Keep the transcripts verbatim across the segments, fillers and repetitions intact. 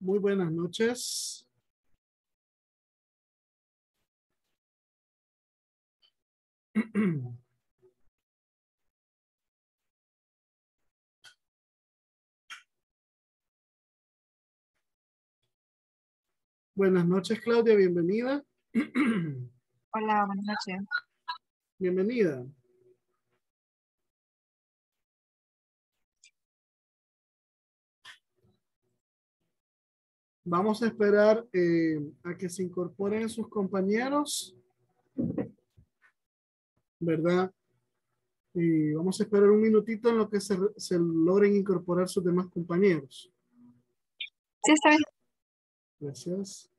Muy buenas noches. Buenas noches, Claudia, bienvenida. Hola, buenas noches. Bienvenida. Vamos a esperar eh, a que se incorporen sus compañeros, ¿verdad? Y vamos a esperar un minutito en lo que se, se logren incorporar sus demás compañeros. Sí, está bien. Gracias.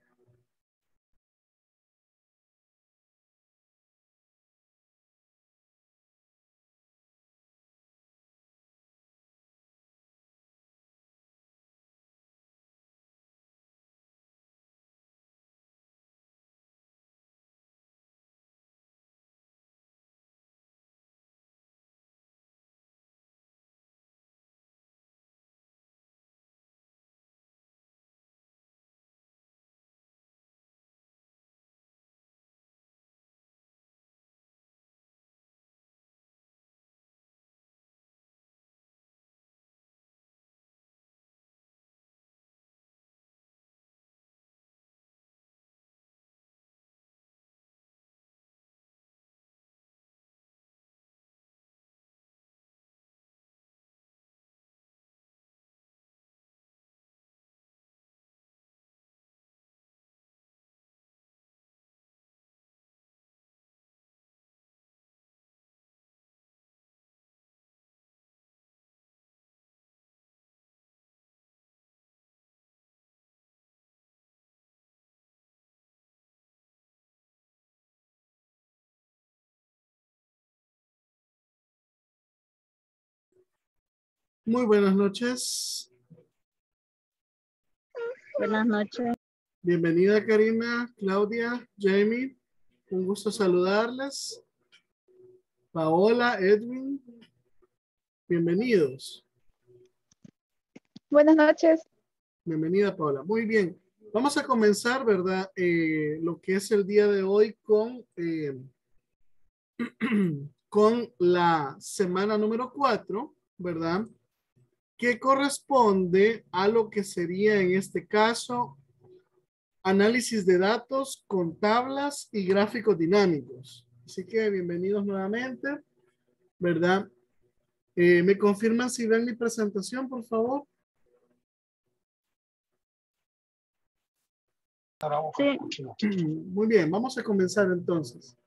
Muy buenas noches. Buenas noches. Bienvenida Karina, Claudia, Jamie. Un gusto saludarles. Paola, Edwin. Bienvenidos. Buenas noches. Bienvenida Paola. Muy bien. Vamos a comenzar, ¿verdad? Eh, lo que es el día de hoy con, eh, con la semana número cuatro, ¿verdad? Que corresponde a lo que sería en este caso análisis de datos con tablas y gráficos dinámicos. Así que bienvenidos nuevamente, ¿verdad? Eh, ¿me confirman si ven mi presentación, por favor? Sí. Muy bien, vamos a comenzar entonces.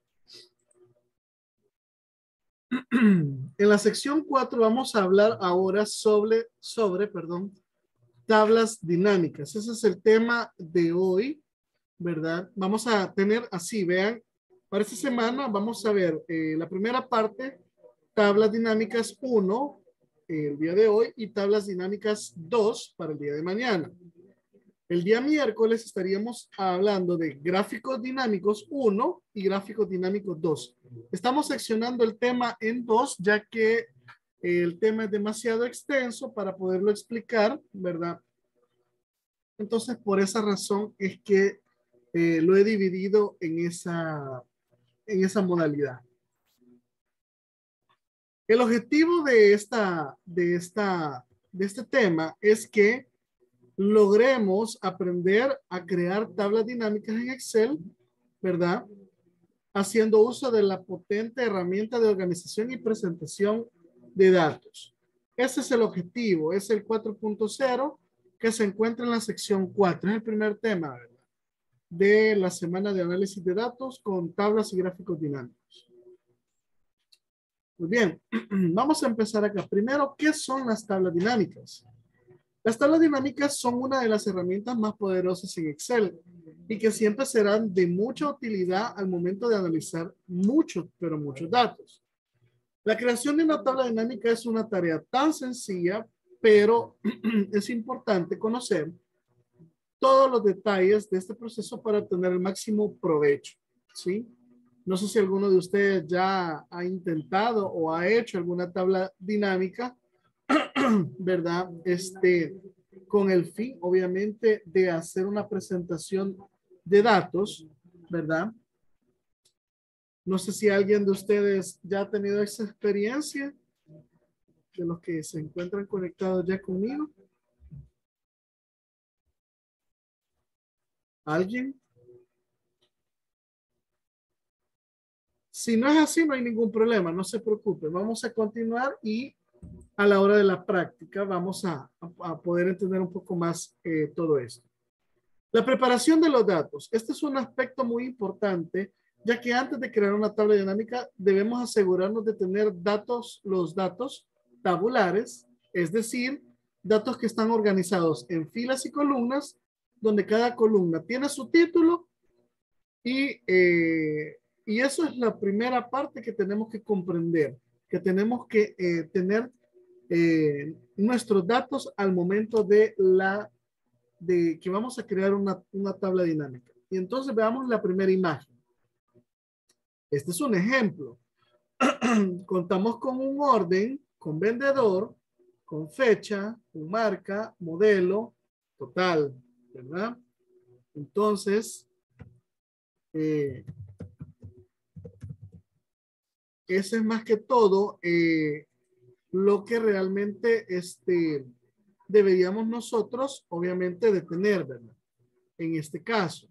En la sección cuatro vamos a hablar ahora sobre, sobre perdón, tablas dinámicas. Ese es el tema de hoy, ¿verdad? Vamos a tener así, vean, para esta semana vamos a ver eh, la primera parte, tablas dinámicas uno, eh, el día de hoy, y tablas dinámicas dos para el día de mañana. El día miércoles estaríamos hablando de gráficos dinámicos uno y gráficos dinámicos dos. Estamos seccionando el tema en dos, ya que el tema es demasiado extenso para poderlo explicar, ¿verdad? Entonces, por esa razón es que eh, lo he dividido en esa, en esa modalidad. El objetivo de, esta, de, esta, de este tema es que logremos aprender a crear tablas dinámicas en Excel, ¿verdad? Haciendo uso de la potente herramienta de organización y presentación de datos. Ese es el objetivo, es el cuatro punto cero que se encuentra en la sección cuatro. Es el primer tema, ¿verdad? De la semana de análisis de datos con tablas y gráficos dinámicos. Muy bien, vamos a empezar acá. Primero, ¿qué son las tablas dinámicas? Las tablas dinámicas son una de las herramientas más poderosas en Excel y que siempre serán de mucha utilidad al momento de analizar muchos, pero muchos datos. La creación de una tabla dinámica es una tarea tan sencilla, pero es importante conocer todos los detalles de este proceso para obtener el máximo provecho, ¿sí? No sé si alguno de ustedes ya ha intentado o ha hecho alguna tabla dinámica, ¿verdad? Este, con el fin, obviamente, de hacer una presentación de datos, ¿verdad? No sé si alguien de ustedes ya ha tenido esa experiencia, de los que se encuentran conectados ya conmigo. ¿Alguien? Si no es así, no hay ningún problema, no se preocupen. Vamos a continuar y a la hora de la práctica vamos a, a poder entender un poco más eh, todo esto. La preparación de los datos. Este es un aspecto muy importante, ya que antes de crear una tabla dinámica debemos asegurarnos de tener datos, los datos tabulares, es decir, datos que están organizados en filas y columnas, donde cada columna tiene su título y, eh, y eso es la primera parte que tenemos que comprender, que tenemos que eh, tener eh, nuestros datos al momento de, la, de que vamos a crear una, una tabla dinámica. Y entonces veamos la primera imagen. Este es un ejemplo. Contamos con un orden, con vendedor, con fecha, con marca, modelo, total, ¿verdad? Entonces, eh, ese es más que todo eh, lo que realmente este, deberíamos nosotros, obviamente, de tener, ¿verdad? En este caso.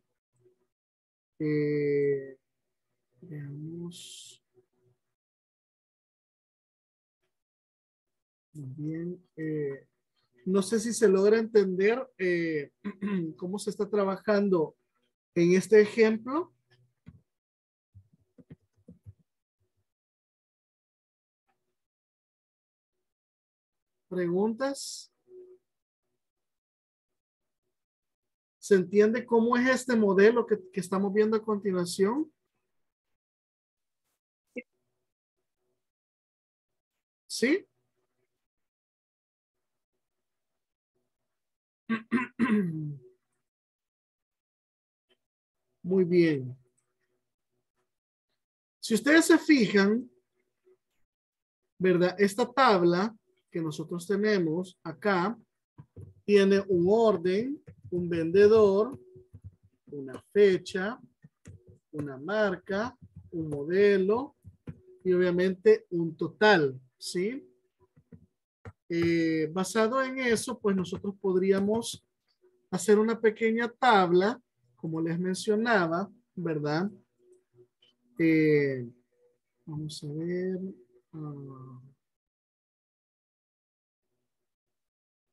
Eh, Veamos. Bien. Eh, no sé si se logra entender eh, cómo se está trabajando en este ejemplo. ¿Preguntas? ¿Se entiende cómo es este modelo que, que estamos viendo a continuación? ¿Sí? Muy bien. Si ustedes se fijan, ¿verdad? Esta tabla que nosotros tenemos acá tiene un orden, un vendedor, una fecha, una marca, un modelo y obviamente un total. ¿Sí? Eh, basado en eso, pues nosotros podríamos hacer una pequeña tabla, como les mencionaba, ¿verdad? Eh, vamos a ver. Uh,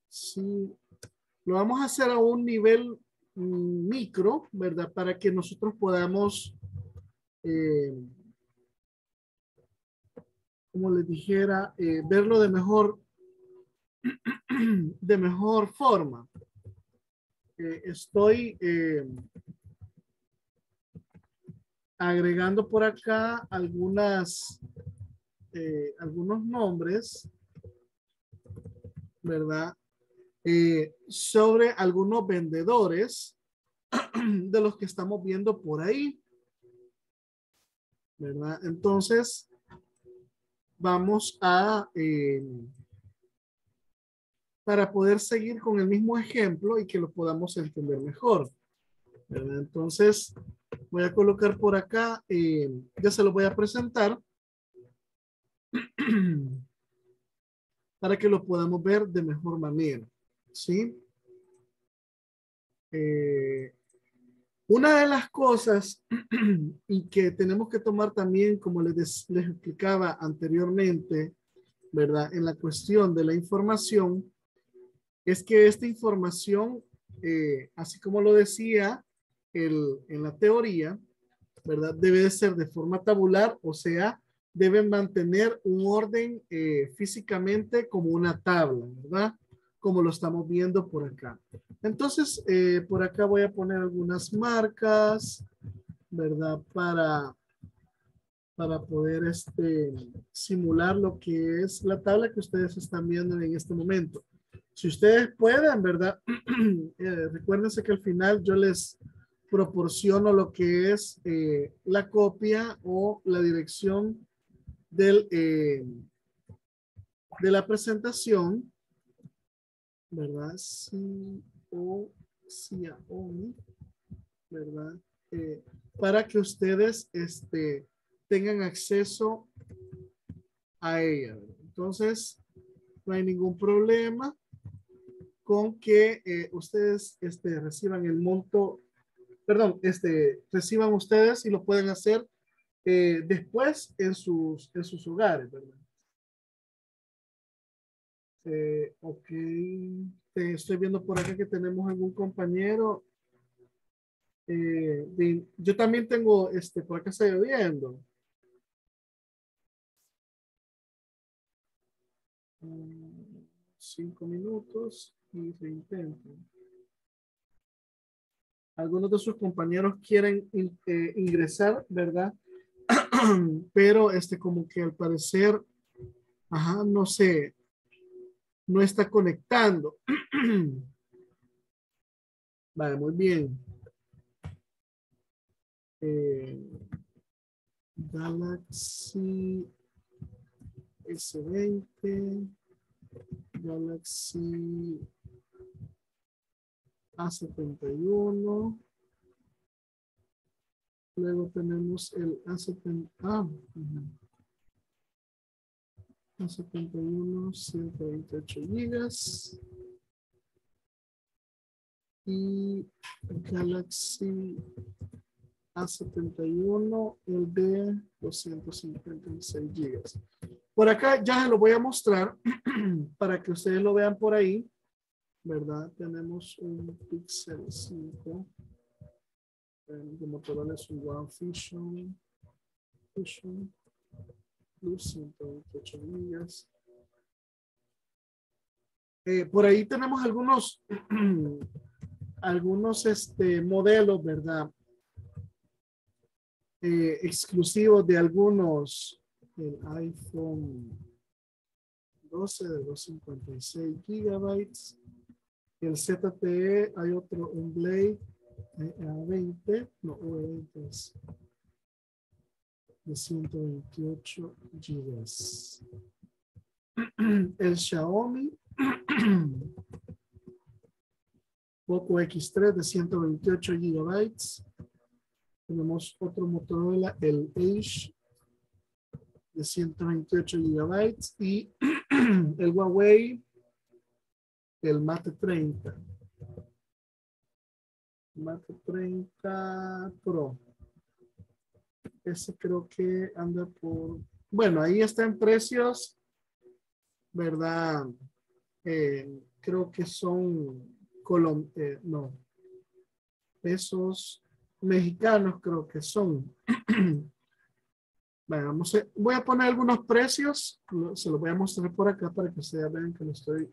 sí. Lo vamos a hacer a un nivel mm, micro, ¿verdad? Para que nosotros podamos... Eh, como les dijera, eh, verlo de mejor, de mejor forma. Eh, estoy eh, agregando por acá algunas, eh, algunos nombres, ¿verdad? Eh, sobre algunos vendedores de los que estamos viendo por ahí, ¿verdad? Entonces, vamos a, eh, para poder seguir con el mismo ejemplo y que lo podamos entender mejor, ¿verdad? Entonces, voy a colocar por acá, eh, ya se lo voy a presentar, para que lo podamos ver de mejor manera, ¿sí? Eh, una de las cosas y que tenemos que tomar también, como les, les explicaba anteriormente, ¿verdad? En la cuestión de la información, es que esta información, eh, así como lo decía el, en la teoría, ¿verdad? Debe de ser de forma tabular, o sea, deben mantener un orden eh, físicamente como una tabla, ¿verdad? Como lo estamos viendo por acá. Entonces, eh, por acá voy a poner algunas marcas, ¿verdad? Para, para poder este, simular lo que es la tabla que ustedes están viendo en este momento. Si ustedes pueden, ¿verdad? eh, recuérdense que al final yo les proporciono lo que es eh, la copia o la dirección del, eh, de la presentación, ¿verdad? Sí, o Xiaomi, ¿verdad? Eh, para que ustedes este, tengan acceso a ella. Entonces, no hay ningún problema con que eh, ustedes este, reciban el monto, perdón, este, reciban ustedes y lo pueden hacer eh, después en sus, en sus hogares, ¿verdad? Eh, ok, eh, estoy viendo por acá que tenemos algún compañero. Eh, de, yo también tengo, este, por acá está lloviendo. Um, cinco minutos y se intenta. Algunos de sus compañeros quieren in, eh, ingresar, ¿verdad? Pero este como que al parecer, ajá, no sé. No está conectando. Vale, muy bien. Eh, Galaxy S veinte. Galaxy A setenta y uno. Luego tenemos el A setenta. Ah, uh-huh. A setenta y uno, ciento veintiocho gigas. Y Galaxy A setenta y uno, el de doscientos cincuenta y seis gigas. Por acá ya se lo voy a mostrar para que ustedes lo vean por ahí, ¿verdad? Tenemos un Pixel cinco. El de Motorola es un One Fusion. Fusion. ciento veintiocho gigas. Eh, por ahí tenemos algunos algunos este, modelos, ¿verdad? Eh, exclusivos de algunos. El iPhone doce de doscientos cincuenta y seis gigabytes. El Z T E, hay otro, un Blade A veinte. No, A veinte es de ciento veintiocho gigas. El Xiaomi Poco X tres de ciento veintiocho gigabytes. Tenemos otro Motorola, el Edge de ciento veintiocho gigabytes y el Huawei, el Mate treinta. Mate treinta Pro. Ese creo que anda por... Bueno, ahí está en precios, ¿verdad? Eh, creo que son... Colom eh, no. Pesos mexicanos creo que son. Bueno, vamos a, voy a poner algunos precios. Se los voy a mostrar por acá para que ustedes vean que lo estoy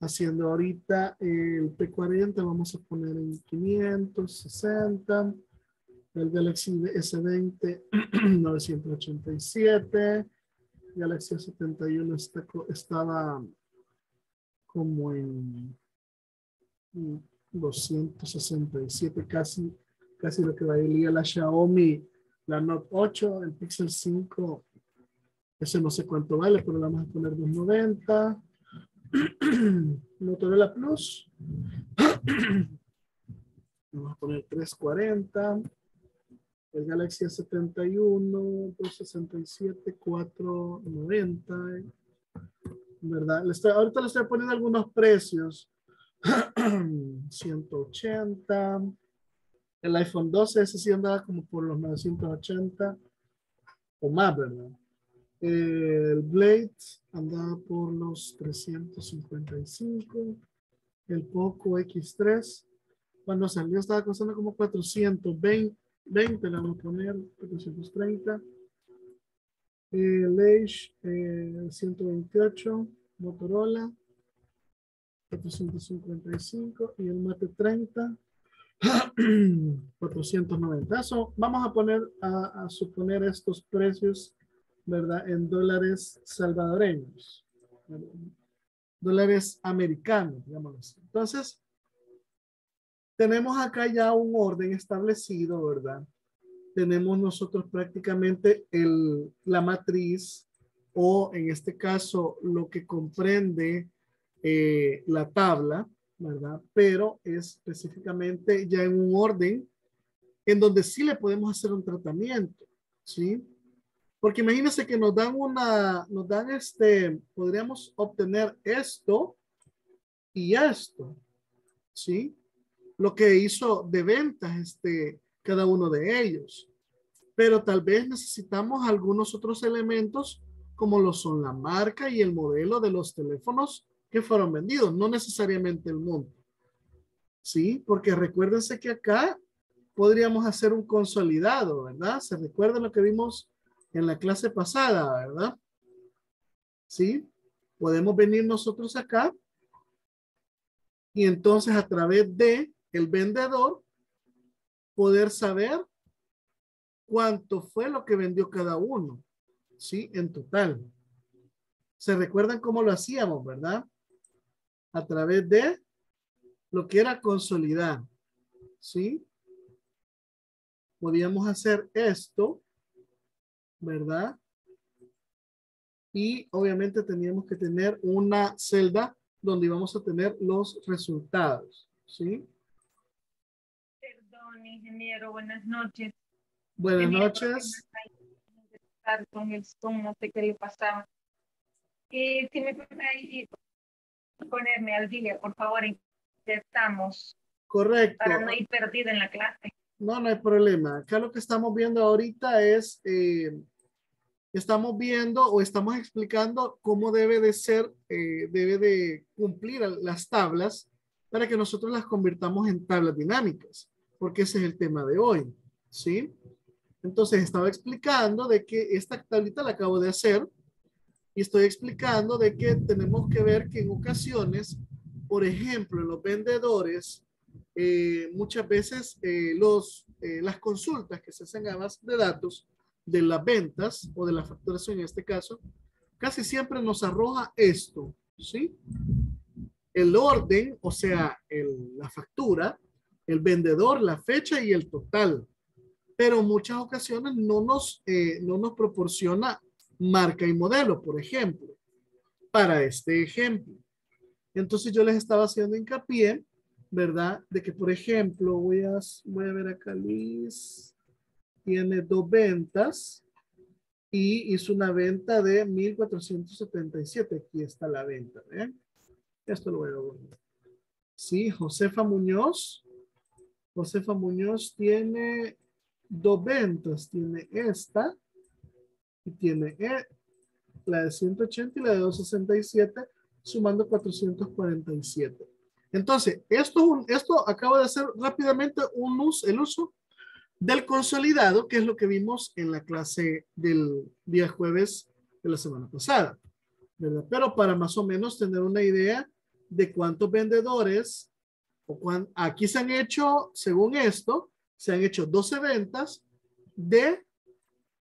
haciendo ahorita. El P cuarenta vamos a poner en quinientos sesenta. El Galaxy S veinte, novecientos ochenta y siete. Galaxy S setenta y uno está, estaba como en doscientos sesenta y siete, casi, casi lo que valía la Xiaomi, la Note ocho, el Pixel cinco. Ese no sé cuánto vale, pero la vamos a poner doscientos noventa. Motorola Plus. Vamos a poner trescientos cuarenta. El Galaxy A setenta y uno, doscientos sesenta y siete, cuatrocientos noventa, ¿verdad? Le estoy, ahorita le estoy poniendo algunos precios. ciento ochenta. El iPhone doce, ese sí andaba como por los novecientos ochenta o más, ¿verdad? El Blade andaba por los trescientos cincuenta y cinco. El Poco X tres, cuando salió estaba costando como cuatrocientos veinte, la vamos a poner cuatrocientos treinta. El Edge eh, ciento veintiocho, Motorola cuatrocientos cincuenta y cinco y el Mate treinta cuatrocientos noventa. So, vamos a poner a, a suponer estos precios, ¿verdad? En dólares salvadoreños, ¿verdad? Dólares americanos, digámoslo así. Entonces tenemos acá ya un orden establecido, ¿verdad? Tenemos nosotros prácticamente el, la matriz o en este caso lo que comprende eh, la tabla, ¿verdad? Pero es específicamente ya en un orden en donde sí le podemos hacer un tratamiento, ¿sí? Porque imagínense que nos dan una, nos dan este, podríamos obtener esto y esto, ¿sí? Lo que hizo de ventas este, cada uno de ellos. Pero tal vez necesitamos algunos otros elementos como lo son la marca y el modelo de los teléfonos que fueron vendidos, no necesariamente el monto. Sí, porque recuérdense que acá podríamos hacer un consolidado, ¿verdad? ¿Se recuerdan lo que vimos en la clase pasada, verdad? Sí, podemos venir nosotros acá y entonces a través de el vendedor poder saber cuánto fue lo que vendió cada uno, ¿sí? En total. ¿Se recuerdan cómo lo hacíamos, verdad? A través de lo que era consolidar, ¿sí? Podíamos hacer esto, ¿verdad? Y obviamente teníamos que tener una celda donde íbamos a tener los resultados, ¿sí? Perdón, ingeniero, buenas noches. Buenas ingeniero, noches. Con el Zoom, no sé qué le pasaba. Eh, si me puede ponerme al día, por favor, intentamos. Correcto. Para no ir perdida en la clase. No, no hay problema. Acá lo que estamos viendo ahorita es, eh, estamos viendo o estamos explicando cómo debe de ser, eh, debe de cumplir las tablas para que nosotros las convirtamos en tablas dinámicas, porque ese es el tema de hoy, ¿sí? Entonces estaba explicando de que esta tablita la acabo de hacer y estoy explicando de que tenemos que ver que en ocasiones, por ejemplo, en los vendedores, Eh, muchas veces eh, los, eh, las consultas que se hacen a base de datos de las ventas o de la facturación en este caso, casi siempre nos arroja esto, ¿sí? El orden, o sea, el, la factura, el vendedor, la fecha y el total. Pero muchas ocasiones no nos, eh, no nos proporciona marca y modelo, por ejemplo, para este ejemplo. Entonces yo les estaba haciendo hincapié, ¿verdad? De que, por ejemplo, voy a, voy a ver acá, Liz tiene dos ventas y hizo una venta de mil cuatrocientos setenta y siete. Aquí está la venta, ¿eh? Esto lo voy a ver. Sí, Josefa Muñoz. Josefa Muñoz tiene dos ventas. Tiene esta y tiene la de ciento ochenta y la de doscientos sesenta y siete, sumando cuatrocientos cuarenta y siete. Entonces, esto, esto acabo de hacer rápidamente un uso, el uso del consolidado, que es lo que vimos en la clase del día jueves de la semana pasada, ¿verdad? Pero para más o menos tener una idea de cuántos vendedores, o cuán, aquí se han hecho, según esto, se han hecho doce ventas de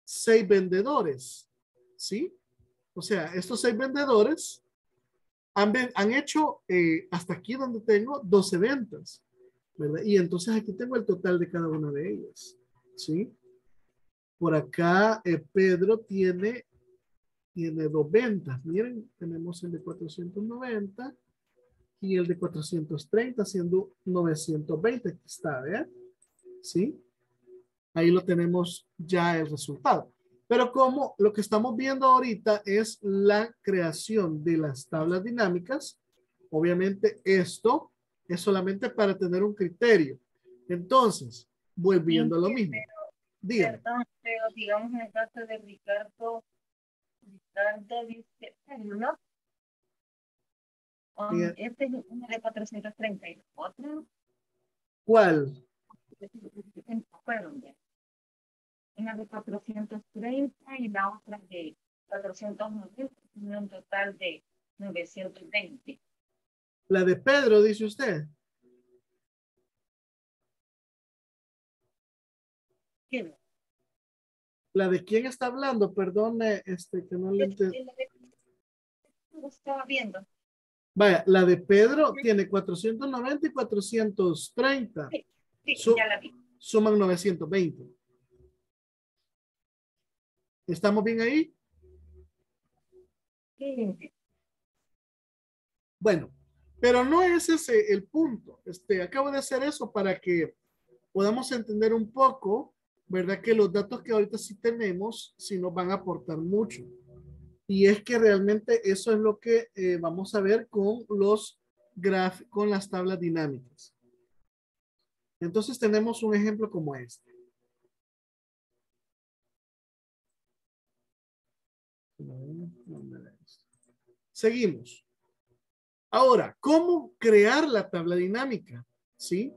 seis vendedores, ¿sí? O sea, estos seis vendedores Han, han hecho eh, hasta aquí donde tengo doce ventas, ¿verdad? Y entonces aquí tengo el total de cada una de ellas, ¿sí? Por acá eh, Pedro tiene, tiene dos ventas. Miren, tenemos el de cuatrocientos noventa y el de cuatrocientos treinta, siendo novecientos veinte. Aquí está, ¿verdad? ¿Sí? Ahí lo tenemos ya el resultado. Pero como lo que estamos viendo ahorita es la creación de las tablas dinámicas, obviamente esto es solamente para tener un criterio. Entonces, volviendo sí, a lo mismo. Pero, perdón, pero digamos en el caso de Ricardo, Ricardo dice, ¿no? Oh, yeah. Este es uno de cuatrocientos treinta y el otro. ¿Cuál? Fueron ya. Una de cuatrocientos treinta y la otra de cuatrocientos noventa, un total de novecientos veinte. La de Pedro, dice usted. ¿Quién? ¿La de quién está hablando? Perdone, este, que no le entendí. Lo estaba viendo. Vaya, la de Pedro sí. Tiene cuatrocientos noventa y cuatrocientos treinta. Sí, sí Su ya la vi. Suman novecientos veinte. ¿Estamos bien ahí? Bueno, pero no es ese el punto. Este, acabo de hacer eso para que podamos entender un poco, ¿verdad? Que los datos que ahorita sí tenemos, sí nos van a aportar mucho. Y es que realmente eso es lo que eh, vamos a ver con, los graf con las tablas dinámicas. Entonces tenemos un ejemplo como este. Seguimos. Ahora, ¿cómo crear la tabla dinámica? ¿Sí?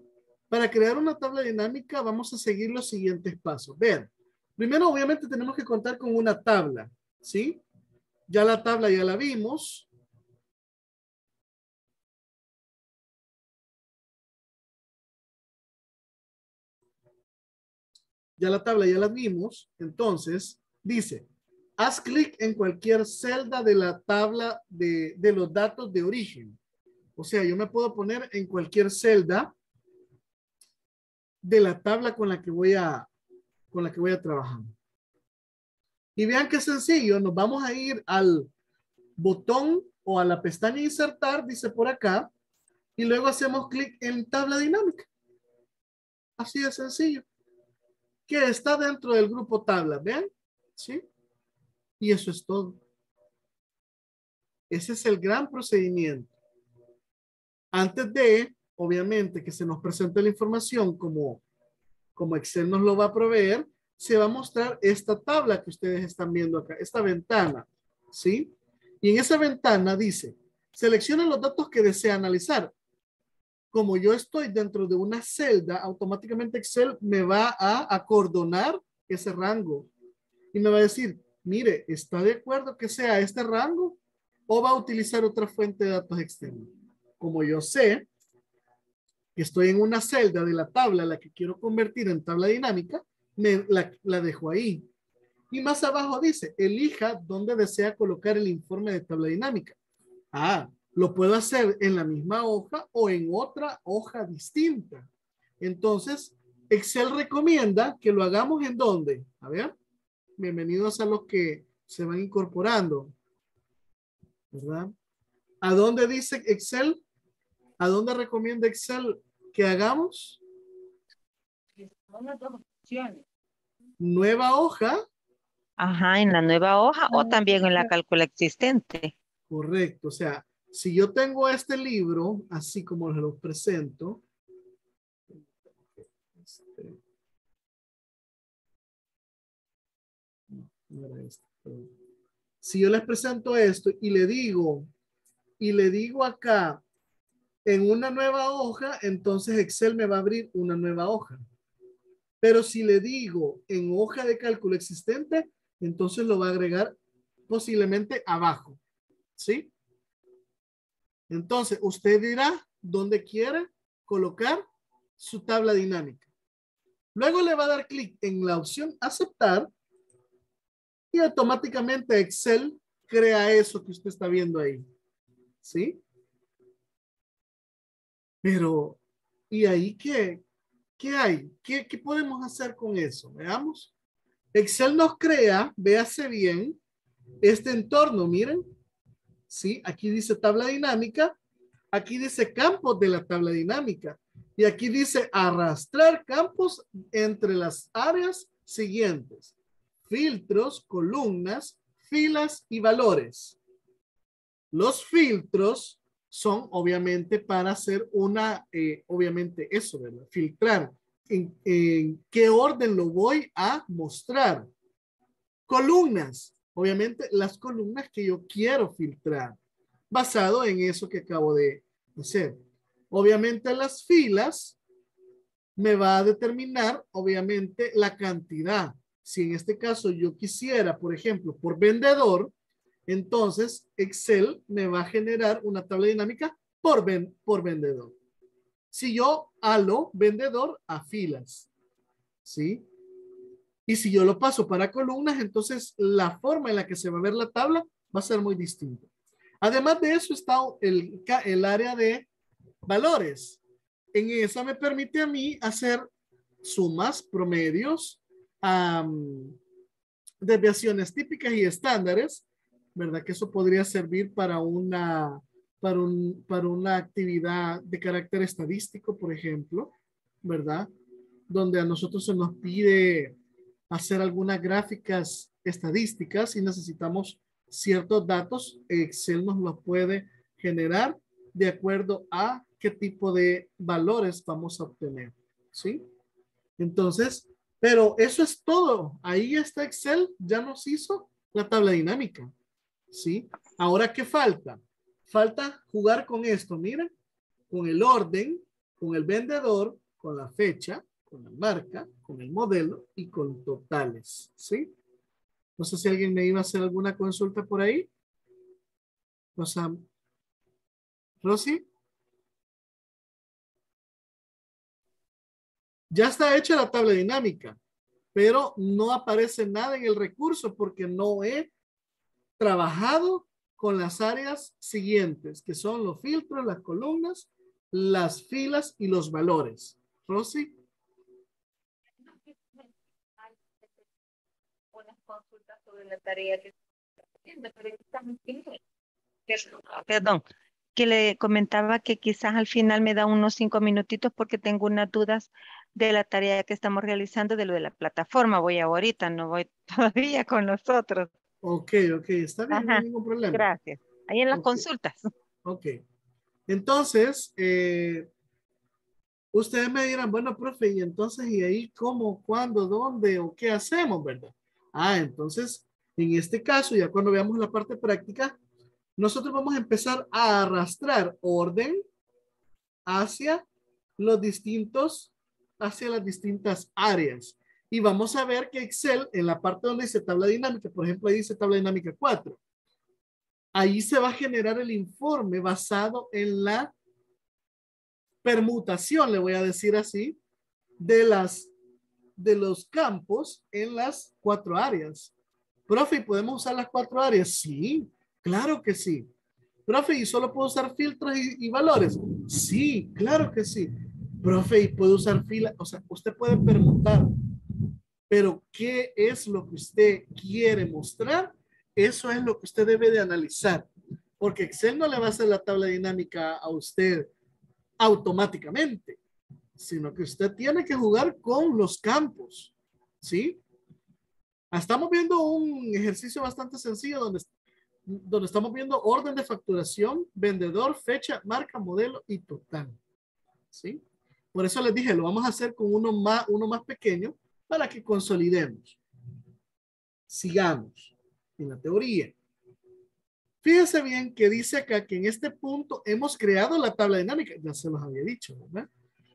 Para crear una tabla dinámica vamos a seguir los siguientes pasos. Vean, primero obviamente tenemos que contar con una tabla. ¿Sí? Ya la tabla ya la vimos. Ya la tabla ya la vimos. Entonces, dice... Haz clic en cualquier celda de la tabla de, de los datos de origen. O sea, yo me puedo poner en cualquier celda de la tabla con la que voy a, con la que voy a trabajar. Y vean qué sencillo. Nos vamos a ir al botón o a la pestaña insertar, dice por acá. Y luego hacemos clic en tabla dinámica. Así de sencillo. Que está dentro del grupo tabla. ¿Vean? ¿Sí? Y eso es todo. Ese es el gran procedimiento. Antes de, obviamente, que se nos presente la información como, como Excel nos lo va a proveer, se va a mostrar esta tabla que ustedes están viendo acá, esta ventana, ¿sí? Y en esa ventana dice, selecciona los datos que desea analizar. Como yo estoy dentro de una celda, automáticamente Excel me va a acordonar ese rango y me va a decir, mire, ¿está de acuerdo que sea este rango o va a utilizar otra fuente de datos externa? Como yo sé que estoy en una celda de la tabla, la que quiero convertir en tabla dinámica, me, la, la dejo ahí. Y más abajo dice, elija dónde desea colocar el informe de tabla dinámica. Ah, lo puedo hacer en la misma hoja o en otra hoja distinta. Entonces, Excel recomienda que lo hagamos en dónde. A ver. Bienvenidos a los que se van incorporando, ¿verdad? ¿A dónde dice Excel? ¿A dónde recomienda Excel que hagamos? Son las dos opciones. Nueva hoja. Ajá, en la nueva hoja o también en la cálcula existente. Correcto, o sea, si yo tengo este libro, así como los presento, este, si yo les presento esto y le digo, y le digo acá, en una nueva hoja, entonces Excel me va a abrir una nueva hoja. Pero si le digo en hoja de cálculo existente, entonces lo va a agregar posiblemente abajo. ¿Sí? Entonces, usted dirá dónde quiera colocar su tabla dinámica. Luego le va a dar clic en la opción aceptar. Y automáticamente Excel crea eso que usted está viendo ahí. ¿Sí? Pero, ¿y ahí qué? ¿Qué hay? ¿Qué, qué podemos hacer con eso? Veamos. Excel nos crea, véase bien, este entorno, miren. ¿Sí? Aquí dice tabla dinámica. Aquí dice campos de la tabla dinámica. Y aquí dice arrastrar campos entre las áreas siguientes. Filtros, columnas, filas y valores. Los filtros son obviamente para hacer una, eh, obviamente eso, ¿verdad? Filtrar. En, en qué orden lo voy a mostrar. Columnas. Obviamente las columnas que yo quiero filtrar. Basado en eso que acabo de hacer. Obviamente las filas me va a determinar, obviamente, la cantidad. Si en este caso yo quisiera, por ejemplo, por vendedor, entonces Excel me va a generar una tabla dinámica por, ven, por vendedor. Si yo halo vendedor a filas, ¿sí? Y si yo lo paso para columnas, entonces la forma en la que se va a ver la tabla va a ser muy distinta. Además de eso está el, el área de valores. En esa me permite a mí hacer sumas, promedios, Um, desviaciones típicas y estándares, ¿verdad? Que eso podría servir para una, para un, para una actividad de carácter estadístico, por ejemplo, ¿verdad? Donde a nosotros se nos pide hacer algunas gráficas estadísticas y necesitamos ciertos datos. Excel nos los puede generar de acuerdo a qué tipo de valores vamos a obtener, ¿sí? Entonces, pero eso es todo. Ahí está Excel, ya nos hizo la tabla dinámica, ¿sí? Ahora, ¿qué falta? Falta jugar con esto, miren, con el orden, con el vendedor, con la fecha, con la marca, con el modelo y con totales, ¿sí? No sé si alguien me iba a hacer alguna consulta por ahí. O sea, Rosy. Ya está hecha la tabla dinámica, pero no aparece nada en el recurso porque no he trabajado con las áreas siguientes, que son los filtros, las columnas, las filas y los valores. Rosy. Consultas sobre la tarea que perdón, que le comentaba que quizás al final me da unos cinco minutitos porque tengo unas dudas de la tarea que estamos realizando de lo de la plataforma. Voy ahorita, no voy todavía con nosotros. Ok, ok, está bien, no hay ningún problema. Gracias. Ahí en las consultas. Ok. Entonces, eh, ustedes me dirán, bueno, profe, y entonces, ¿y ahí cómo, cuándo, dónde o qué hacemos, verdad? Ah, entonces, en este caso, ya cuando veamos la parte práctica, nosotros vamos a empezar a arrastrar orden hacia los distintos, hacia las distintas áreas. Y vamos a ver que Excel, en la parte donde dice tabla dinámica, por ejemplo, ahí dice tabla dinámica cuatro. Ahí se va a generar el informe basado en la permutación, le voy a decir así, de las de los campos en las cuatro áreas. Profe, ¿podemos usar las cuatro áreas? Sí, claro que sí. Profe, ¿y solo puedo usar filtros y, y valores? Sí, claro que sí. Profe, ¿y puedo usar filas? O sea, usted puede permutar, pero ¿qué es lo que usted quiere mostrar? Eso es lo que usted debe de analizar, porque Excel no le va a hacer la tabla dinámica a usted automáticamente, sino que usted tiene que jugar con los campos, ¿sí? Estamos viendo un ejercicio bastante sencillo donde, donde estamos viendo orden de facturación, vendedor, fecha, marca, modelo y total, ¿sí? Por eso les dije, lo vamos a hacer con uno más, uno más pequeño para que consolidemos. Sigamos en la teoría. Fíjense bien que dice acá que en este punto hemos creado la tabla dinámica, ya se los había dicho, ¿verdad?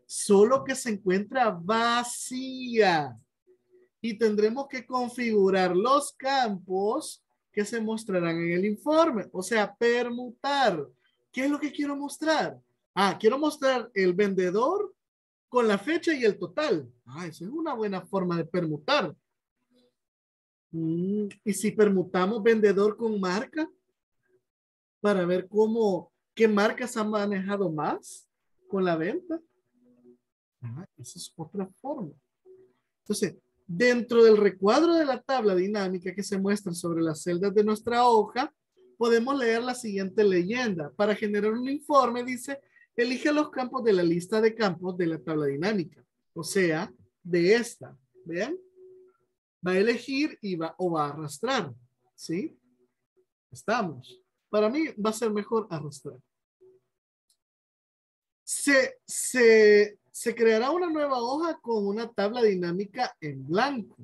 Solo que se encuentra vacía y tendremos que configurar los campos que se mostrarán en el informe, o sea, permutar. ¿Qué es lo que quiero mostrar? Ah, quiero mostrar el vendedor con la fecha y el total. Ah, esa es una buena forma de permutar. Mm, y si permutamos vendedor con marca para ver cómo, qué marcas han manejado más con la venta. Ah, esa es otra forma. Entonces, dentro del recuadro de la tabla dinámica que se muestra sobre las celdas de nuestra hoja, podemos leer la siguiente leyenda. Para generar un informe, dice, elige los campos de la lista de campos de la tabla dinámica. O sea, de esta. ¿Vean? Va a elegir y va, o va a arrastrar. ¿Sí? Estamos. Para mí va a ser mejor arrastrar. Se... se Se creará una nueva hoja con una tabla dinámica en blanco.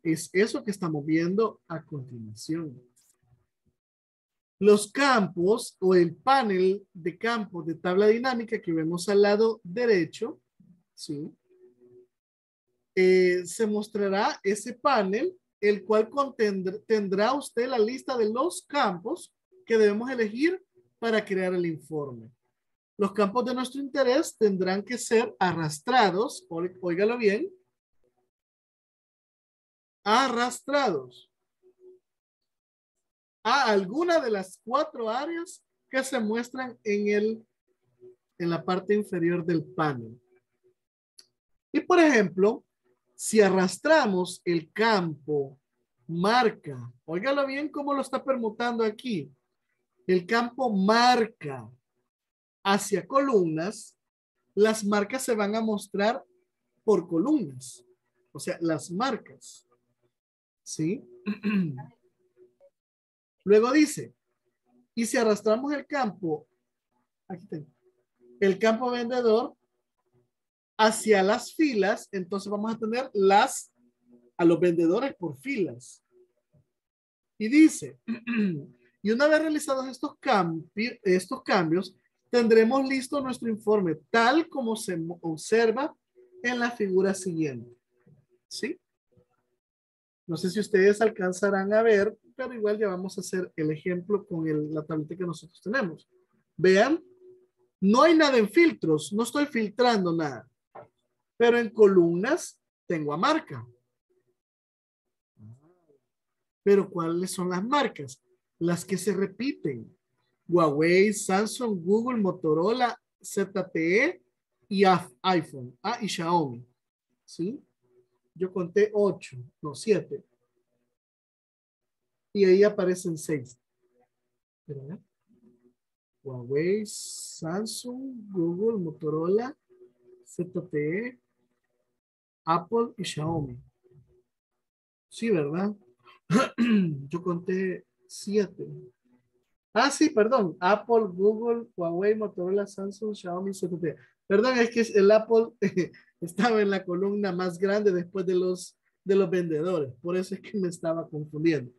Es eso que estamos viendo a continuación. Los campos o el panel de campos de tabla dinámica que vemos al lado derecho, ¿sí? Eh, se mostrará ese panel, el cual contendrá, tendrá usted la lista de los campos que debemos elegir para crear el informe. Los campos de nuestro interés tendrán que ser arrastrados, óigalo bien, arrastrados a alguna de las cuatro áreas que se muestran en, el, en la parte inferior del panel. Y por ejemplo, si arrastramos el campo marca. Óigalo bien cómo lo está permutando aquí. El campo marca hacia columnas, las marcas se van a mostrar por columnas. O sea, las marcas. ¿Sí? Luego dice, y si arrastramos el campo, aquí tengo, el campo vendedor hacia las filas, entonces vamos a tener las, a los vendedores por filas. Y dice, y una vez realizados estos, cambi, estos cambios, tendremos listo nuestro informe, tal como se observa en la figura siguiente. ¿Sí? No sé si ustedes alcanzarán a ver, pero igual ya vamos a hacer el ejemplo con el, la tableta que nosotros tenemos. Vean, no hay nada en filtros, no estoy filtrando nada. Pero en columnas tengo a marca. Pero ¿cuáles son las marcas? Las que se repiten. Huawei, Samsung, Google, Motorola, Z T E y iPhone. Ah, y Xiaomi. ¿Sí? Yo conté ocho, no, siete. Y ahí aparecen seis. ¿Verdad? Huawei, Samsung, Google, Motorola, Z T E, Apple y Xiaomi. Sí, ¿verdad? Yo conté siete. Ah, sí, perdón. Apple, Google, Huawei, Motorola, Samsung, Xiaomi, Z T E. Perdón, es que el Apple estaba en la columna más grande después de los, de los vendedores. Por eso es que me estaba confundiendo.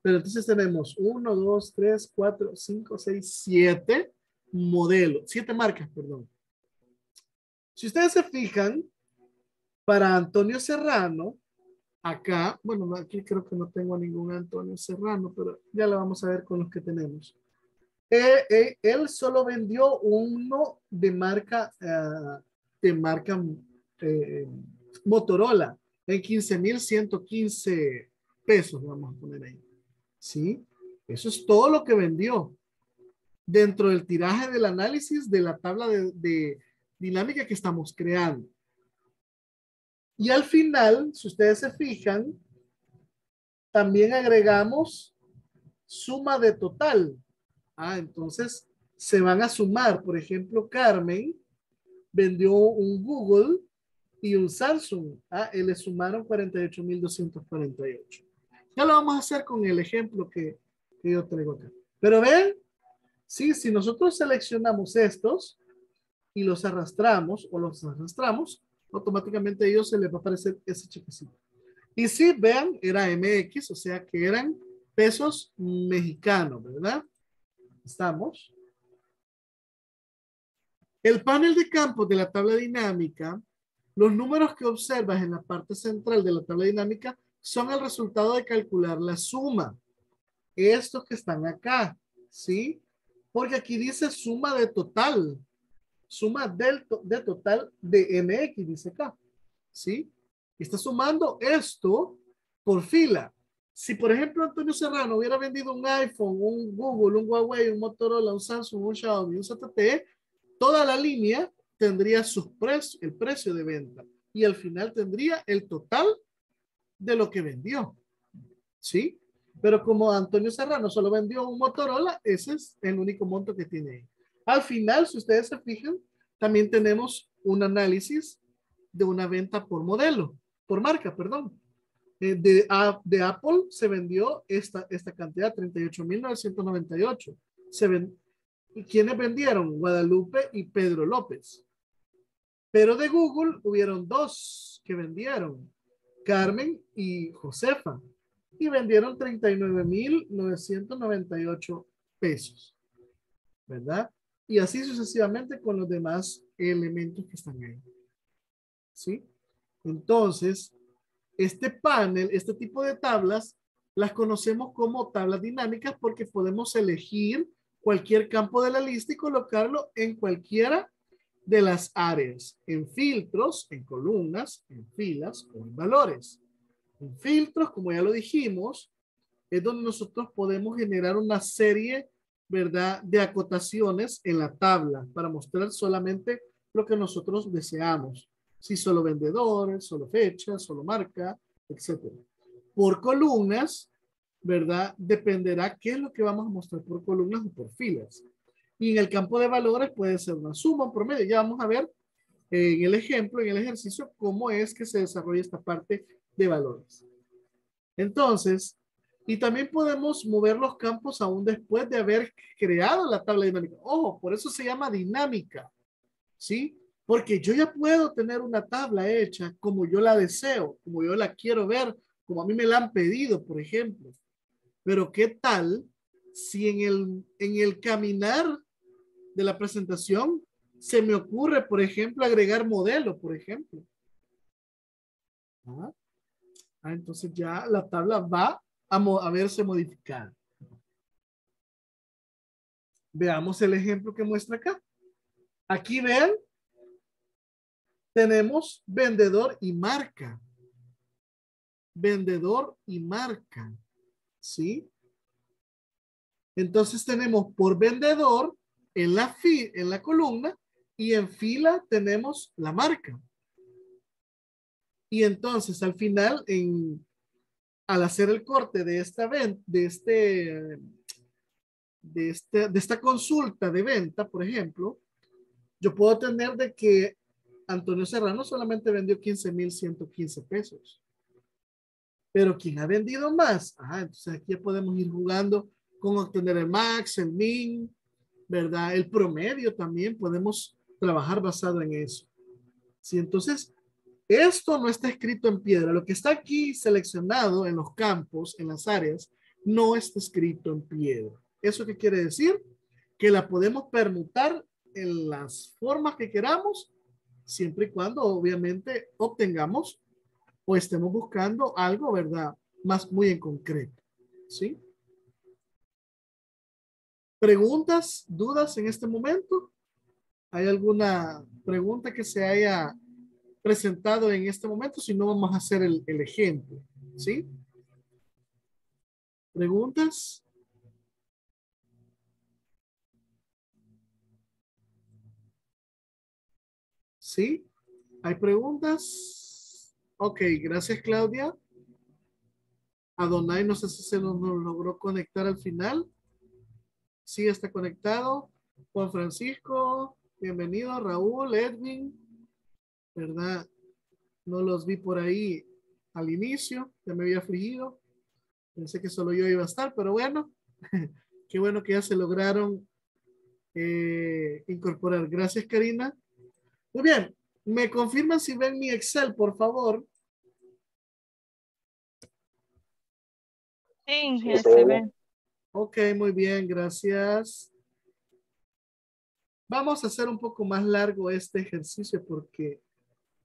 Pero entonces tenemos uno, dos, tres, cuatro, cinco, seis, siete modelos. siete marcas, perdón. Si ustedes se fijan, para Antonio Serrano, acá, bueno, aquí creo que no tengo a ningún Antonio Serrano, pero ya lo vamos a ver con los que tenemos. Eh, eh, él solo vendió uno de marca, eh, de marca eh, Motorola en quince mil ciento quince pesos, vamos a poner ahí. ¿Sí? Eso es todo lo que vendió. Dentro del tiraje del análisis de la tabla de, de dinámica que estamos creando. Y al final, si ustedes se fijan, también agregamos suma de total. Ah, entonces se van a sumar. Por ejemplo, Carmen vendió un Google y un Samsung. Ah, y le sumaron cuarenta y ocho mil doscientos cuarenta y ocho. Ya lo vamos a hacer con el ejemplo que, que yo traigo acá. Pero ven, sí, si nosotros seleccionamos estos y los arrastramos o los arrastramos, automáticamente a ellos se les va a aparecer ese chequecito. Y sí, vean, era M X, o sea que eran pesos mexicanos, ¿verdad? Estamos. El panel de campos de la tabla dinámica, los números que observas en la parte central de la tabla dinámica son el resultado de calcular la suma. Estos que están acá, ¿sí? Porque aquí dice suma de total. Suma del to de total de M X, dice acá. ¿Sí? Está sumando esto por fila. Si, por ejemplo, Antonio Serrano hubiera vendido un iPhone, un Google, un Huawei, un Motorola, un Samsung, un Xiaomi, un Z T E, toda la línea tendría sus pre el precio de venta. Y al final tendría el total de lo que vendió, ¿sí? Pero como Antonio Serrano solo vendió un Motorola, ese es el único monto que tiene ahí. Al final, si ustedes se fijan, también tenemos un análisis de una venta por modelo, por marca, perdón. Eh, de, a, de Apple se vendió esta, esta cantidad, treinta y ocho mil novecientos noventa y ocho. Se ven, ¿quiénes vendieron? Guadalupe y Pedro López. Pero de Google hubieron dos que vendieron. Carmen y Josefa, y vendieron treinta y nueve mil novecientos noventa y ocho pesos, ¿verdad? Y así sucesivamente con los demás elementos que están ahí, ¿sí? Entonces, este panel, este tipo de tablas, las conocemos como tablas dinámicas porque podemos elegir cualquier campo de la lista y colocarlo en cualquiera de las áreas, en filtros, en columnas, en filas o en valores. En filtros, como ya lo dijimos, es donde nosotros podemos generar una serie, ¿verdad?, de acotaciones en la tabla para mostrar solamente lo que nosotros deseamos. Si solo vendedores, solo fecha, solo marca, etcétera. por columnas, ¿verdad? Dependerá qué es lo que vamos a mostrar por columnas o por filas. Y en el campo de valores puede ser una suma, un promedio. Ya vamos a ver eh, en el ejemplo, en el ejercicio, cómo es que se desarrolla esta parte de valores. Entonces, y también podemos mover los campos aún después de haber creado la tabla dinámica. Ojo, por eso se llama dinámica, ¿sí? Porque yo ya puedo tener una tabla hecha como yo la deseo, como yo la quiero ver, como a mí me la han pedido, por ejemplo. Pero ¿qué tal si en el, en el caminar de la presentación se me ocurre, por ejemplo, agregar modelo, por ejemplo? ¿Ah? Ah, entonces ya la tabla va a, mo a verse modificada. Veamos el ejemplo que muestra acá. Aquí ven, tenemos vendedor y marca. Vendedor y marca. ¿Sí? Entonces tenemos por vendedor en la, fi en la columna y en fila tenemos la marca. Y entonces al final, en, al hacer el corte de esta, venta, de, este, de, este, de esta consulta de venta, por ejemplo, yo puedo tener de que Antonio Serrano solamente vendió quince mil ciento quince pesos. Pero ¿quién ha vendido más? Ah, entonces aquí ya podemos ir jugando con obtener el max, el min, ¿verdad? El promedio también podemos trabajar basado en eso. ¿Sí? Entonces, esto no está escrito en piedra. Lo que está aquí seleccionado en los campos, en las áreas, no está escrito en piedra. ¿Eso qué quiere decir? Que la podemos permutar en las formas que queramos, siempre y cuando obviamente obtengamos o estemos buscando algo, ¿verdad? Más muy en concreto, ¿sí? ¿Preguntas, dudas en este momento? ¿Hay alguna pregunta que se haya presentado en este momento? Si no, vamos a hacer el, el ejemplo, ¿sí? ¿Preguntas? ¿Sí? ¿Hay preguntas? Ok, gracias, Claudia. Adonai, no sé si se nos logró conectar al final. Sí, está conectado. Juan Francisco, bienvenido. Raúl, Edwin. ¿Verdad? No los vi por ahí al inicio, ya me había afligido. Pensé que solo yo iba a estar, pero bueno, qué bueno que ya se lograron eh, incorporar. Gracias, Karina. Muy bien, me confirman si ven mi Excel, por favor. Sí, ya se ven. Ok, muy bien, gracias. Vamos a hacer un poco más largo este ejercicio porque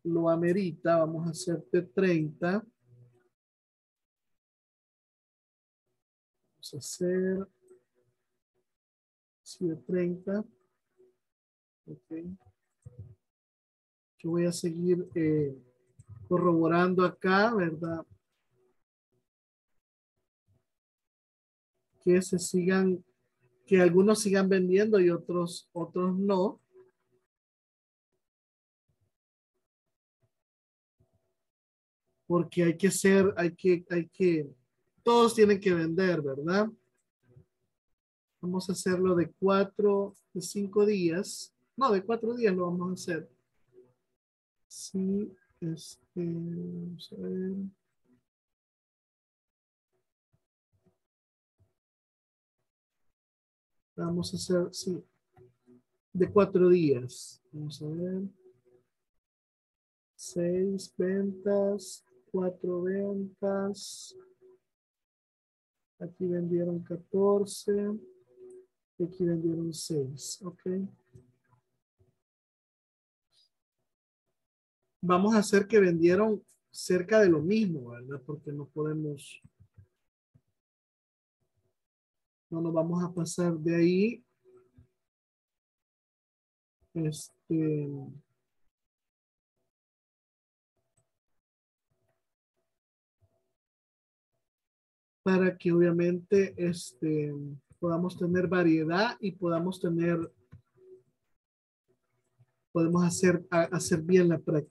lo amerita. Vamos a hacerte treinta. Vamos a hacer treinta. Okay. Yo voy a seguir eh, corroborando acá, ¿verdad? Que se sigan, que algunos sigan vendiendo y otros, otros no. Porque hay que ser, hay que, hay que, todos tienen que vender, ¿verdad? Vamos a hacerlo de cuatro, de cinco días. No, de cuatro días lo vamos a hacer. Sí, este, vamos a ver. Vamos a hacer, sí, de cuatro días. Vamos a ver. Seis ventas. Cuatro ventas. Aquí vendieron catorce. Y aquí vendieron seis. Ok. Vamos a hacer que vendieron cerca de lo mismo, ¿verdad? Porque no podemos. No nos vamos a pasar de ahí. Este. Para que obviamente este, podamos tener variedad y podamos tener, podemos hacer, hacer bien la práctica.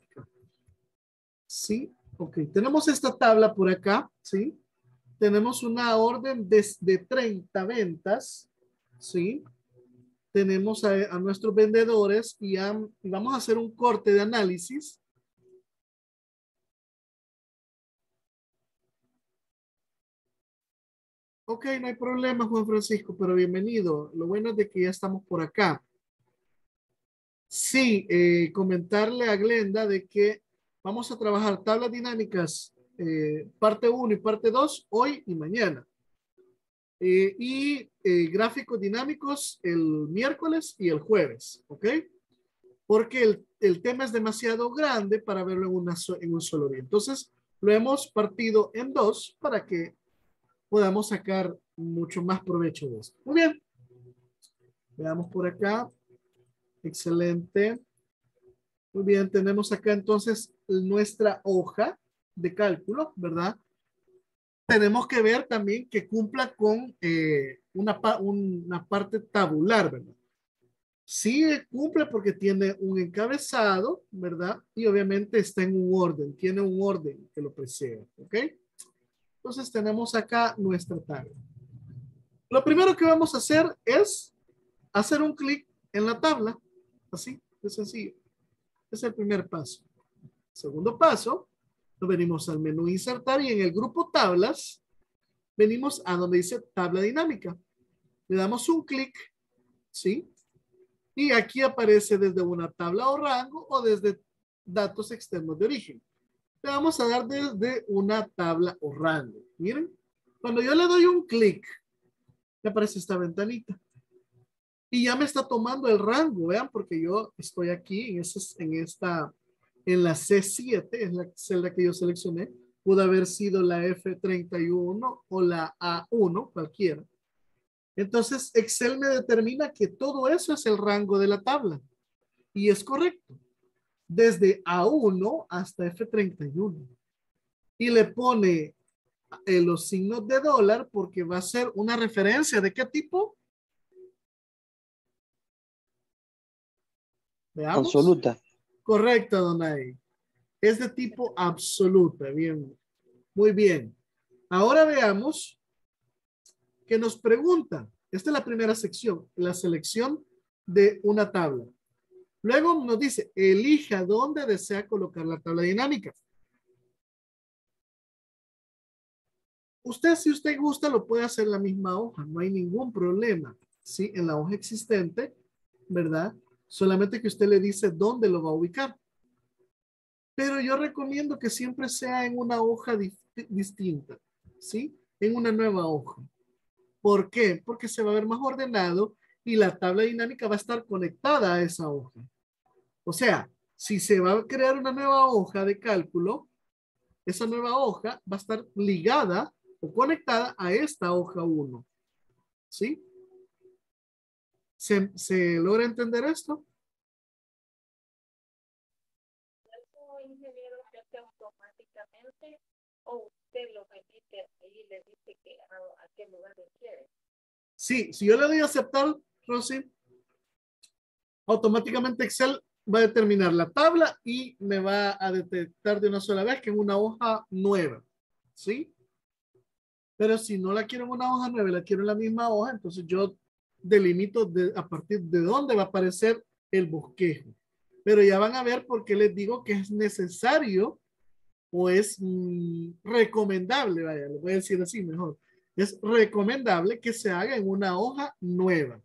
Sí, Ok, tenemos esta tabla por acá, ¿sí? Tenemos una orden desde treinta ventas, ¿sí? Tenemos a, a nuestros vendedores y, a, y vamos a hacer un corte de análisis. Ok, no hay problema, Juan Francisco, pero bienvenido. Lo bueno es de que ya estamos por acá. Sí, eh, comentarle a Glenda de que vamos a trabajar tablas dinámicas, eh, parte uno y parte dos, hoy y mañana. Eh, y eh, gráficos dinámicos el miércoles y el jueves, ¿ok? Porque el, el tema es demasiado grande para verlo en, una so en un solo día. Entonces, lo hemos partido en dos para que podamos sacar mucho más provecho de esto. Muy bien. Veamos por acá. Excelente. Muy bien, tenemos acá entonces nuestra hoja de cálculo, ¿verdad? Tenemos que ver también que cumpla con eh, una, pa una parte tabular, ¿verdad? Sí cumple porque tiene un encabezado, ¿verdad? Y obviamente está en un orden, tiene un orden que lo precede, ¿ok? Entonces tenemos acá nuestra tabla. Lo primero que vamos a hacer es hacer un clic en la tabla. Así, de sencillo. Es el primer paso. Segundo paso, nos venimos al menú insertar y en el grupo tablas, venimos a donde dice tabla dinámica. Le damos un clic, ¿sí? Y aquí aparece desde una tabla o rango o desde datos externos de origen. Le vamos a dar desde una tabla o rango. Miren, cuando yo le doy un clic, me aparece esta ventanita. Y ya me está tomando el rango, vean, porque yo estoy aquí en, ese, en esta, en la C siete, es la celda que yo seleccioné. Pudo haber sido la F treinta y uno o la A uno, cualquiera. Entonces, Excel me determina que todo eso es el rango de la tabla. Y es correcto. Desde A uno hasta F treinta y uno. Y le pone eh, los signos de dólar porque va a ser una referencia. ¿De qué tipo? Veamos. Absoluta. Correcto, Donay. Es de tipo absoluta. Bien. Muy bien. Ahora veamos que nos pregunta. Esta es la primera sección. La selección de una tabla. Luego nos dice, elija dónde desea colocar la tabla dinámica. Usted, si usted gusta, lo puede hacer en la misma hoja. No hay ningún problema, ¿sí? En la hoja existente, ¿verdad? Solamente que usted le dice dónde lo va a ubicar. Pero yo recomiendo que siempre sea en una hoja di- distinta, ¿sí? En una nueva hoja. ¿Por qué? Porque se va a ver más ordenado y la tabla dinámica va a estar conectada a esa hoja. O sea, si se va a crear una nueva hoja de cálculo, esa nueva hoja va a estar ligada o conectada a esta hoja uno. ¿Sí? ¿Se, se logra entender esto? ¿Eso, ingeniero, se hace automáticamente o usted lo repite y le dice que a, a qué lugar lo quiere? Sí, si yo le doy a aceptar, Rosy, automáticamente Excel va a determinar la tabla y me va a detectar de una sola vez que es una hoja nueva, ¿sí? Pero si no la quiero en una hoja nueva, la quiero en la misma hoja, entonces yo delimito de, a partir de dónde va a aparecer el bosquejo. Pero ya van a ver por qué les digo que es necesario o es mm, recomendable, vaya, lo voy a decir así mejor. Es recomendable que se haga en una hoja nueva.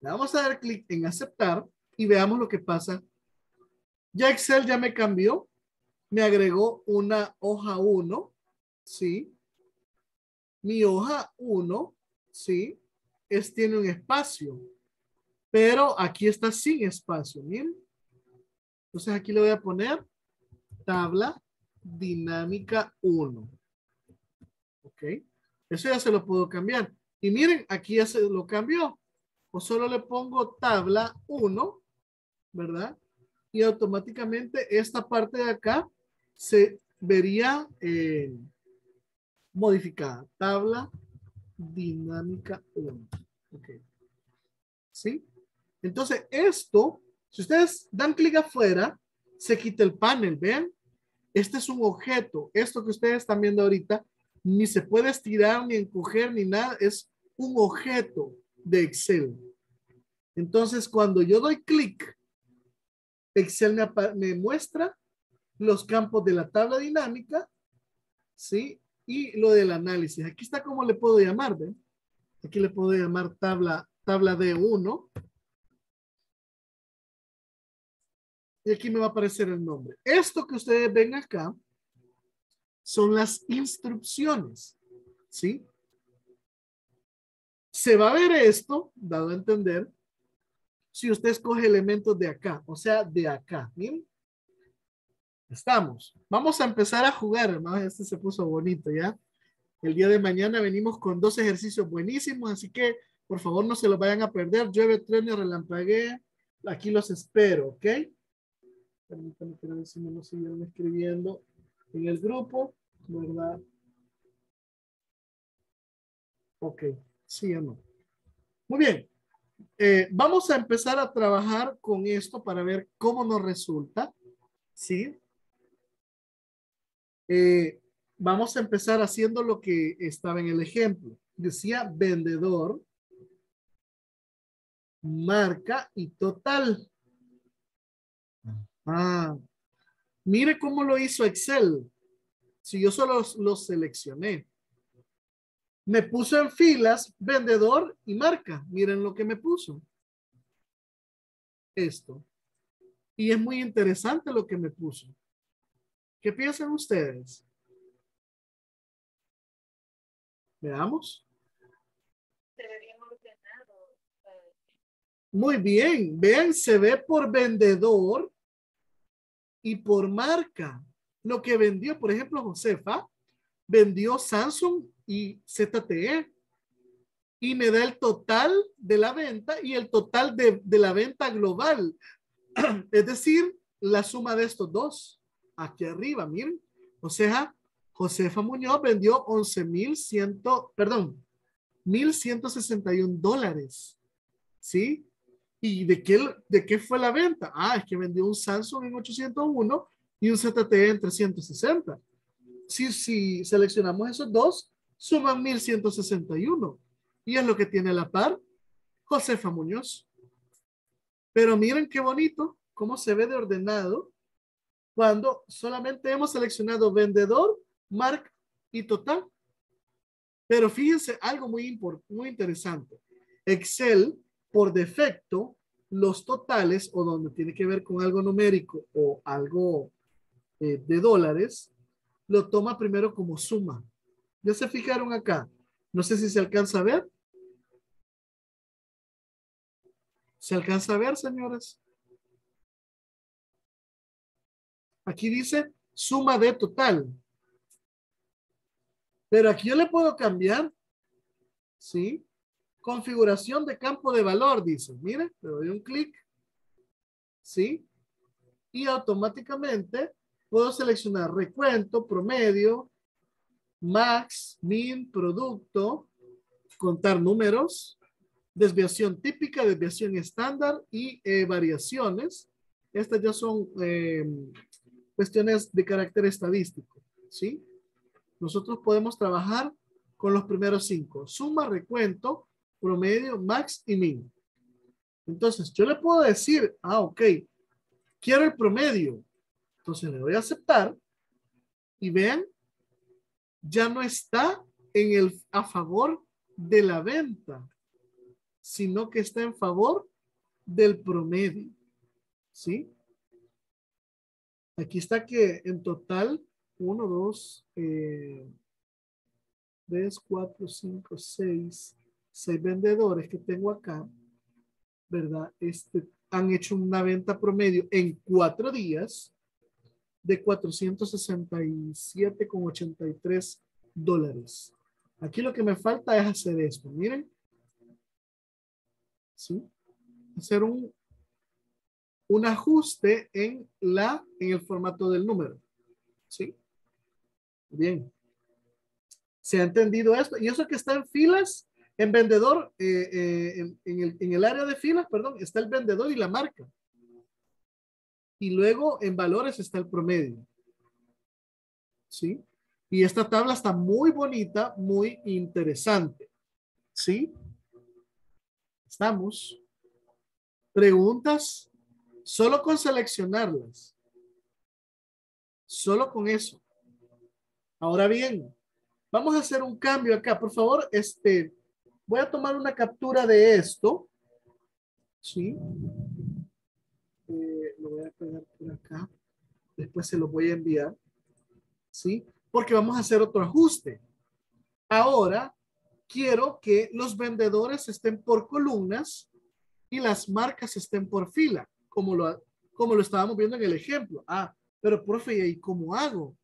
Le vamos a dar clic en aceptar y veamos lo que pasa. Ya Excel ya me cambió. Me agregó una hoja uno. ¿Sí? Mi hoja uno. ¿Sí? Es, tiene un espacio. Pero aquí está sin espacio. Miren. Entonces aquí le voy a poner tabla dinámica uno. ¿Ok? Eso ya se lo puedo cambiar. Y miren, aquí ya se lo cambió. O solo le pongo tabla uno, ¿verdad? Y automáticamente esta parte de acá se vería eh, modificada. Tabla dinámica uno. Ok. ¿Sí? Entonces esto, si ustedes dan clic afuera, se quita el panel, ¿vean? Este es un objeto. Esto que ustedes están viendo ahorita ni se puede estirar, ni encoger, ni nada. Es un objeto de Excel. Entonces, cuando yo doy clic, Excel me, me muestra los campos de la tabla dinámica, ¿sí? Y lo del análisis. Aquí está como le puedo llamar, ¿ven? Aquí le puedo llamar tabla, tabla D uno. Y aquí me va a aparecer el nombre. Esto que ustedes ven acá son las instrucciones, ¿sí? Se va a ver esto, dado a entender, si usted escoge elementos de acá, o sea, de acá, ¿bien? Estamos. Vamos a empezar a jugar, hermanos. Este se puso bonito, ¿ya? El día de mañana venimos con dos ejercicios buenísimos, así que, por favor, no se los vayan a perder. Llueve, truene, relampaguee. Aquí los espero, ¿ok? Permítanme que a ver si me lo siguieron escribiendo en el grupo, ¿verdad? Ok. Sí o no. Muy bien. Eh, vamos a empezar a trabajar con esto para ver cómo nos resulta. ¿Sí? Eh, vamos a empezar haciendo lo que estaba en el ejemplo. Decía vendedor, marca y total. Ah, mire cómo lo hizo Excel. Si yo solo lo seleccioné. Me puso en filas, vendedor y marca. Miren lo que me puso. Esto. Y es muy interesante lo que me puso. ¿Qué piensan ustedes? Veamos. Muy bien. Vean, se ve por vendedor y por marca. Lo que vendió, por ejemplo, Josefa, vendió Samsung y Z T E y me da el total de la venta y el total de, de la venta global, es decir, la suma de estos dos aquí arriba, miren, o sea, Josefa Muñoz vendió once mil cien, perdón, mil ciento sesenta y un dólares, ¿sí? ¿Y de qué, de qué fue la venta? Ah, es que vendió un Samsung en ochocientos uno y un Z T E en trescientos sesenta. Si, si seleccionamos esos dos, suman mil ciento sesenta y uno. Y es lo que tiene a la par Josefa Muñoz. Pero miren qué bonito, cómo se ve de ordenado cuando solamente hemos seleccionado vendedor, marca y total. Pero fíjense algo muy, muy interesante. Excel, por defecto, los totales o donde tiene que ver con algo numérico o algo eh, de dólares, lo toma primero como suma. ¿Ya se fijaron acá? No sé si se alcanza a ver. ¿Se alcanza a ver, señores? Aquí dice suma de total. Pero aquí yo le puedo cambiar. ¿Sí? Configuración de campo de valor, dice. Mire, le doy un clic. ¿Sí? Y automáticamente puedo seleccionar recuento, promedio, max, min, producto, contar números, desviación típica, desviación estándar y eh, variaciones. Estas ya son eh, cuestiones de carácter estadístico, ¿sí? Nosotros podemos trabajar con los primeros cinco. Suma, recuento, promedio, max y min. Entonces, yo le puedo decir, ah, ok, quiero el promedio. Entonces, le doy a aceptar y vean, ya no está en el, a favor de la venta, sino que está en favor del promedio, ¿sí? Aquí está que en total, uno, dos, tres, cuatro, cinco, seis, seis vendedores que tengo acá, ¿verdad? Este, han hecho una venta promedio en cuatro días, de cuatrocientos sesenta y siete con ochenta y tres dólares. Aquí lo que me falta es hacer esto. Miren. ¿Sí? Hacer un, un ajuste en, la, en el formato del número. ¿Sí? Bien. ¿Se ha entendido esto? Y eso que está en filas, en vendedor, eh, eh, en, en, el, en el área de filas, perdón, está el vendedor y la marca. Y luego en valores está el promedio. ¿sí? Y esta tabla está muy bonita, muy interesante, ¿sí? Estamos. Preguntas, solo con seleccionarlas. Solo con eso. Ahora bien, vamos a hacer un cambio acá. Por favor, este, voy a tomar una captura de esto. ¿Sí? Eh, lo voy a pegar por acá. Después se lo voy a enviar. ¿Sí? Porque vamos a hacer otro ajuste. Ahora quiero que los vendedores estén por columnas y las marcas estén por fila, como lo, como lo estábamos viendo en el ejemplo. Ah, pero profe, ¿y ahí cómo hago?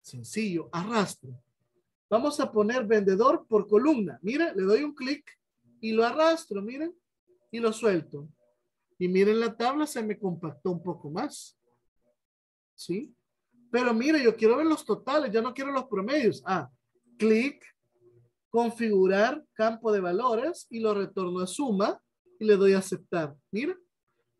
Sencillo, arrastro. Vamos a poner vendedor por columna. Mira, le doy un clic y lo arrastro, miren, y lo suelto. Y miren, la tabla se me compactó un poco más. ¿Sí? Pero mire, yo quiero ver los totales, yo no quiero los promedios. Ah, clic, configurar campo de valores y lo retorno a suma y le doy a aceptar. Mira,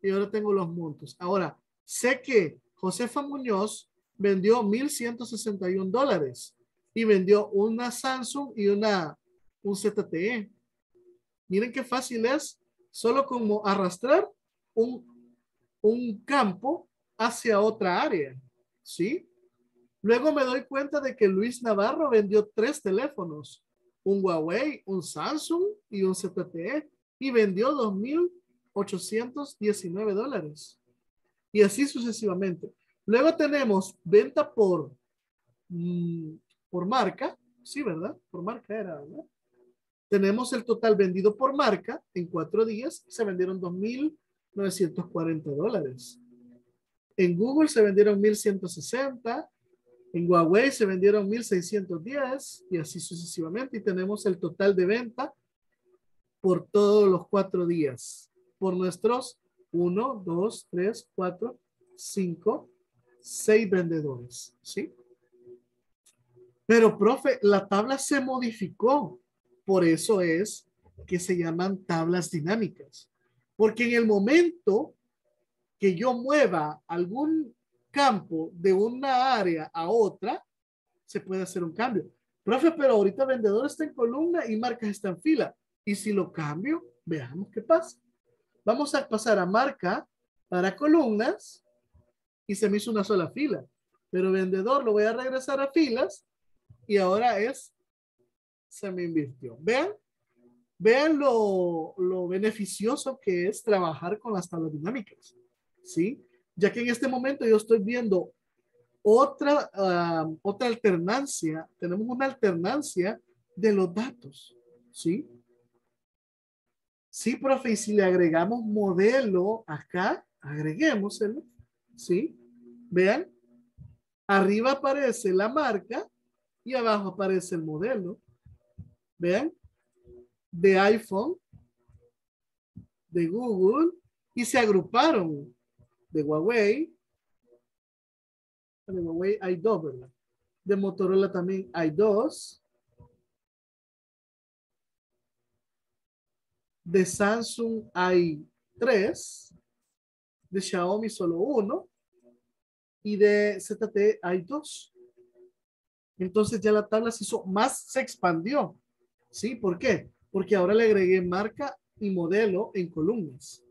y ahora tengo los montos. Ahora, sé que Josefa Muñoz vendió mil ciento sesenta y un dólares y vendió una Samsung y una un Z T E. Miren qué fácil es, solo como arrastrar un, un campo hacia otra área. ¿Sí? Luego me doy cuenta de que Luis Navarro vendió tres teléfonos, un Huawei, un Samsung y un Z T E, y vendió dos mil ochocientos diecinueve dólares. Y así sucesivamente. Luego tenemos venta por, mmm, por marca, sí, ¿verdad? Por marca era, ¿verdad? Tenemos el total vendido por marca en cuatro días, se vendieron dos mil novecientos cuarenta dólares. En Google se vendieron mil ciento sesenta, en Huawei se vendieron mil seiscientos diez y así sucesivamente. Y tenemos el total de venta por todos los cuatro días. Por nuestros uno, dos, tres, cuatro, cinco, seis vendedores. ¿Sí? Pero, profe, la tabla se modificó. Por eso es que se llaman tablas dinámicas. Porque en el momento que yo mueva algún campo de una área a otra, se puede hacer un cambio. Profe, pero ahorita vendedor está en columna y marcas está en fila. Y si lo cambio, veamos qué pasa. Vamos a pasar a marca para columnas y se me hizo una sola fila. Pero vendedor lo voy a regresar a filas y ahora es, se me invirtió. Vean, vean lo, lo beneficioso que es trabajar con las tablas dinámicas. ¿Sí? Ya que en este momento yo estoy viendo otra, uh, otra alternancia, tenemos una alternancia de los datos, ¿sí? Sí, profe, y si le agregamos modelo acá, agreguémoselo, ¿sí? Vean, arriba aparece la marca y abajo aparece el modelo, vean, de iPhone, de Google, y se agruparon. De Huawei, de Huawei hay dos, ¿verdad? De Motorola también hay dos. De Samsung hay tres. De Xiaomi solo uno. Y de Z T E hay dos. Entonces ya la tabla se hizo, más se expandió. ¿Sí? ¿Por qué? Porque ahora le agregué marca y modelo en columnas.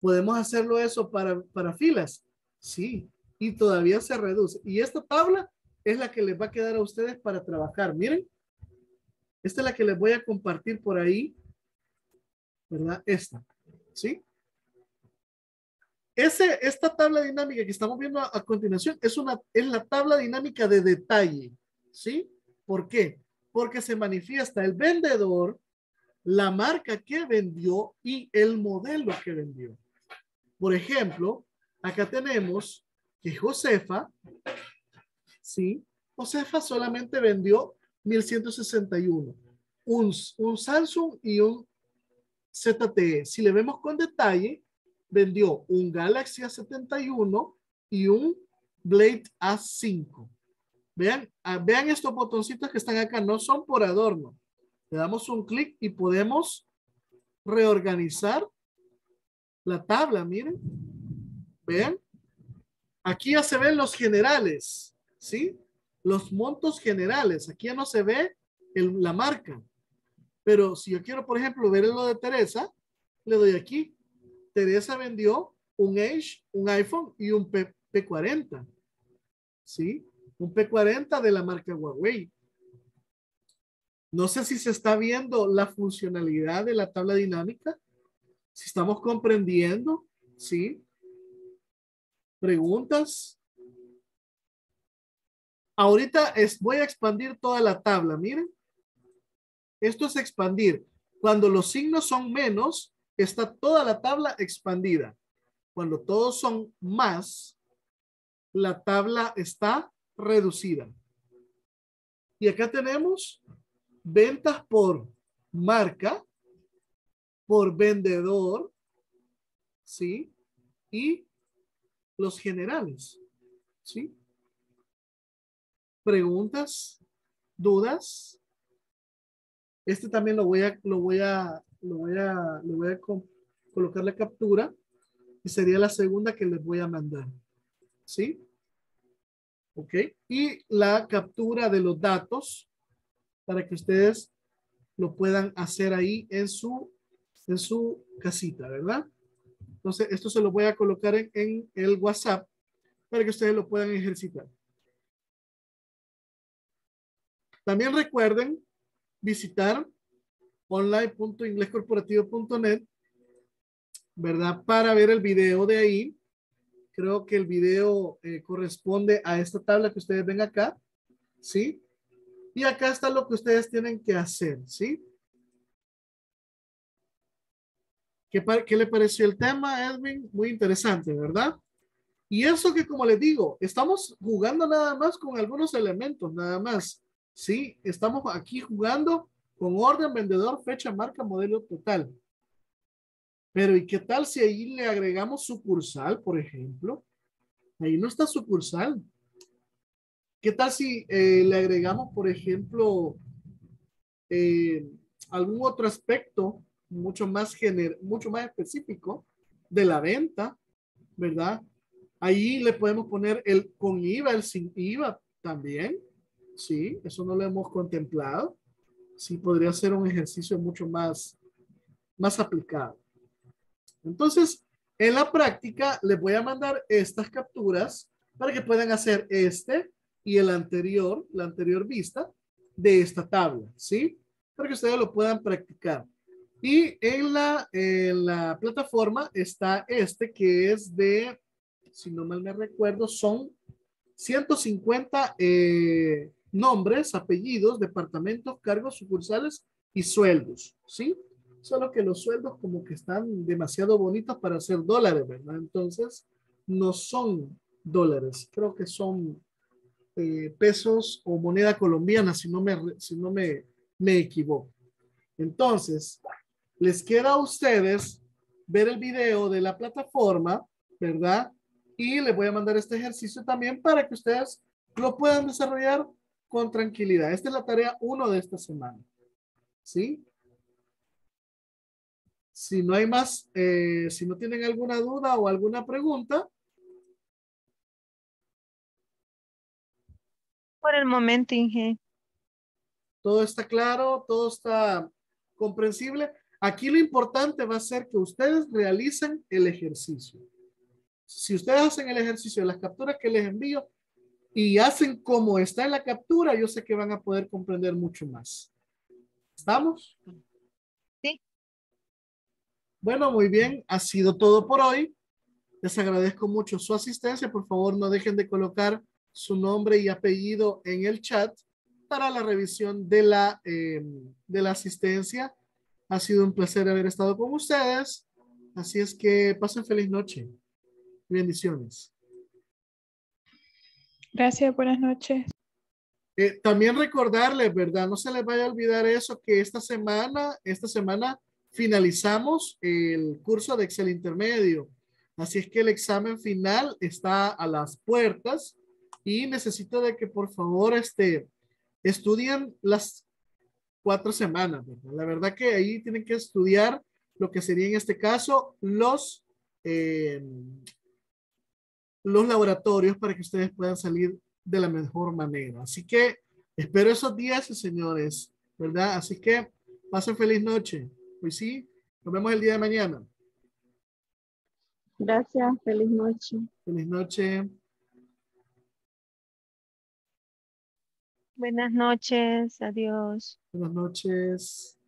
¿Podemos hacerlo eso para, para filas? Sí, y todavía se reduce. Y esta tabla es la que les va a quedar a ustedes para trabajar. Miren, esta es la que les voy a compartir por ahí, ¿verdad? Esta, ¿sí? Ese, esta tabla dinámica que estamos viendo a, a continuación es, una, es la tabla dinámica de detalle, ¿sí? ¿Por qué? Porque se manifiesta el vendedor, la marca que vendió y el modelo que vendió. Por ejemplo, acá tenemos que Josefa, ¿sí? Josefa solamente vendió mil ciento sesenta y uno. Un, un Samsung y un Z T E. Si le vemos con detalle, vendió un Galaxy A setenta y uno y un Blade A cinco. Vean, vean estos botoncitos que están acá, no son por adorno. Le damos un clic y podemos reorganizar la tabla, miren. Vean, aquí ya se ven los generales, ¿sí? Los montos generales. Aquí ya no se ve el, la marca. Pero si yo quiero, por ejemplo, ver lo de Teresa, le doy aquí. Teresa vendió un Edge, un iPhone y un P cuarenta. ¿Sí? Un P cuarenta de la marca Huawei. No sé si se está viendo la funcionalidad de la tabla dinámica. Si estamos comprendiendo, ¿sí? Preguntas. Ahorita es, voy a expandir toda la tabla, miren. Esto es expandir. Cuando los signos son menos, está toda la tabla expandida. Cuando todos son más, la tabla está reducida. Y acá tenemos ventas por marca, por vendedor, ¿sí? Y los generales, ¿sí? Preguntas, dudas. Este también lo voy a, lo voy a, lo voy a, lo voy a colocar la captura y sería la segunda que les voy a mandar, ¿sí? Ok. Y la captura de los datos para que ustedes lo puedan hacer ahí en su, en su casita, ¿verdad? Entonces, esto se lo voy a colocar en, en el WhatsApp para que ustedes lo puedan ejercitar. También recuerden visitar online punto inglés corporativo punto net, ¿verdad? Para ver el video de ahí. Creo que el video eh, corresponde a esta tabla que ustedes ven acá, ¿sí? Y acá está lo que ustedes tienen que hacer, ¿sí? ¿Qué, qué le pareció el tema, Edwin? Muy interesante, ¿verdad? Y eso que, como les digo, estamos jugando nada más con algunos elementos, nada más, ¿sí? Estamos aquí jugando con orden, vendedor, fecha, marca, modelo total. Pero, ¿y qué tal si ahí le agregamos sucursal, por ejemplo? Ahí no está sucursal. ¿Qué tal si eh, le agregamos, por ejemplo, eh, algún otro aspecto mucho más, gener mucho más específico de la venta, ¿verdad? Ahí le podemos poner el con I V A, el sin I V A también, ¿sí? Eso no lo hemos contemplado. Sí, podría ser un ejercicio mucho más, más aplicado. Entonces, en la práctica, les voy a mandar estas capturas para que puedan hacer este y el anterior, la anterior vista de esta tabla, ¿sí? Para que ustedes lo puedan practicar. Y en la, en la plataforma está este que es de, si no mal me recuerdo, son ciento cincuenta eh, nombres, apellidos, departamentos, cargos, sucursales y sueldos, ¿sí? Solo que los sueldos como que están demasiado bonitos para ser dólares, ¿verdad? Entonces, no son dólares, creo que son Eh, pesos o moneda colombiana, si no me, si no me, me equivoco. Entonces, les queda a ustedes ver el video de la plataforma, ¿verdad? Y les voy a mandar este ejercicio también para que ustedes lo puedan desarrollar con tranquilidad. Esta es la tarea uno de esta semana, ¿sí? Si no hay más, eh, si no tienen alguna duda o alguna pregunta, por el momento, Inge. Todo está claro, todo está comprensible. Aquí lo importante va a ser que ustedes realicen el ejercicio. Si ustedes hacen el ejercicio de las capturas que les envío y hacen como está en la captura, yo sé que van a poder comprender mucho más. ¿Estamos? Sí. Bueno, muy bien. Ha sido todo por hoy. Les agradezco mucho su asistencia. Por favor, no dejen de colocar su nombre y apellido en el chat para la revisión de la, eh, de la asistencia. Ha sido un placer haber estado con ustedes. Así es que pasen feliz noche. Bendiciones. Gracias, buenas noches. Eh, también recordarles, ¿verdad? No se les vaya a olvidar eso, que esta semana, esta semana finalizamos el curso de Excel intermedio. Así es que el examen final está a las puertas. Y necesito de que por favor este, estudien las cuatro semanas, ¿verdad? La verdad que ahí tienen que estudiar lo que sería en este caso los, eh, los laboratorios para que ustedes puedan salir de la mejor manera. Así que espero esos días, señores, ¿verdad? Así que pasen feliz noche. Pues sí, nos vemos el día de mañana. Gracias, feliz noche. Feliz noche. Buenas noches, adiós. Buenas noches.